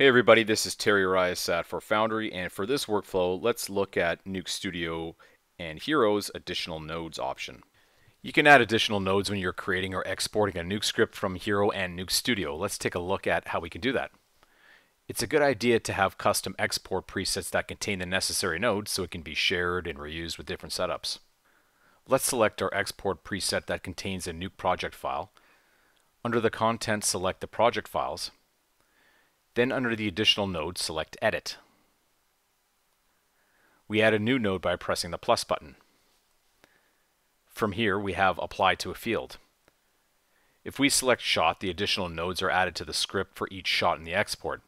Hey everybody, this is Terry Reiss for Foundry, and for this workflow, let's look at Nuke Studio and Hero's additional nodes option. You can add additional nodes when you're creating or exporting a Nuke script from Hero and Nuke Studio. Let's take a look at how we can do that. It's a good idea to have custom export presets that contain the necessary nodes so it can be shared and reused with different setups. Let's select our export preset that contains a Nuke project file. Under the content, select the project files. Then under the additional node, select Edit. We add a new node by pressing the plus button. From here, we have Apply to a field. If we select shot, the additional nodes are added to the script for each shot in the export.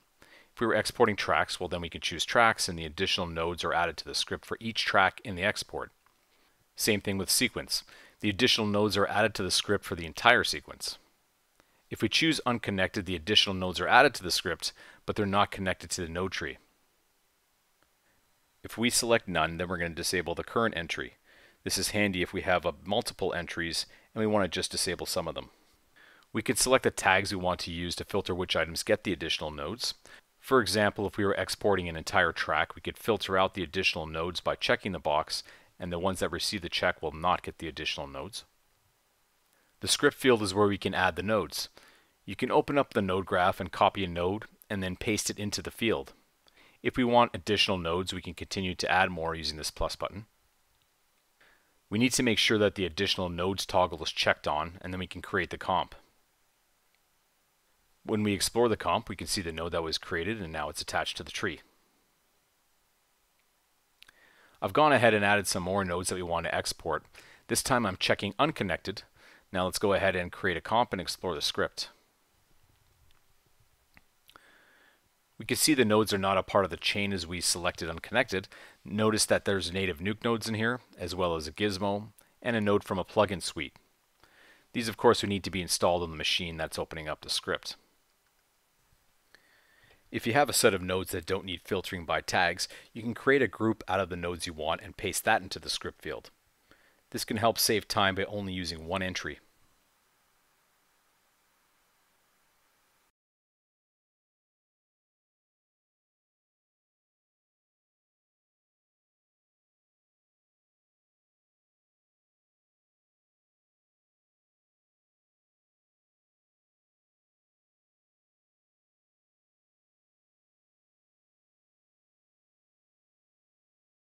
If we were exporting tracks, well then we can choose tracks and the additional nodes are added to the script for each track in the export. Same thing with sequence. The additional nodes are added to the script for the entire sequence. If we choose unconnected, the additional nodes are added to the script, but they're not connected to the node tree. If we select none, then we're going to disable the current entry. This is handy if we have multiple entries and we want to just disable some of them. We can select the tags we want to use to filter which items get the additional nodes. For example, if we were exporting an entire track, we could filter out the additional nodes by checking the box, and the ones that receive the check will not get the additional nodes. The script field is where we can add the nodes. You can open up the node graph and copy a node and then paste it into the field. If we want additional nodes, we can continue to add more using this plus button. We need to make sure that the additional nodes toggle is checked on, and then we can create the comp. When we explore the comp, we can see the node that was created and now it's attached to the tree. I've gone ahead and added some more nodes that we want to export. This time I'm checking unconnected. Now let's go ahead and create a comp and explore the script. We can see the nodes are not a part of the chain as we selected unconnected. Notice that there's native Nuke nodes in here, as well as a gizmo and a node from a plugin suite. These of course would need to be installed on the machine that's opening up the script. If you have a set of nodes that don't need filtering by tags, you can create a group out of the nodes you want and paste that into the script field. This can help save time by only using one entry.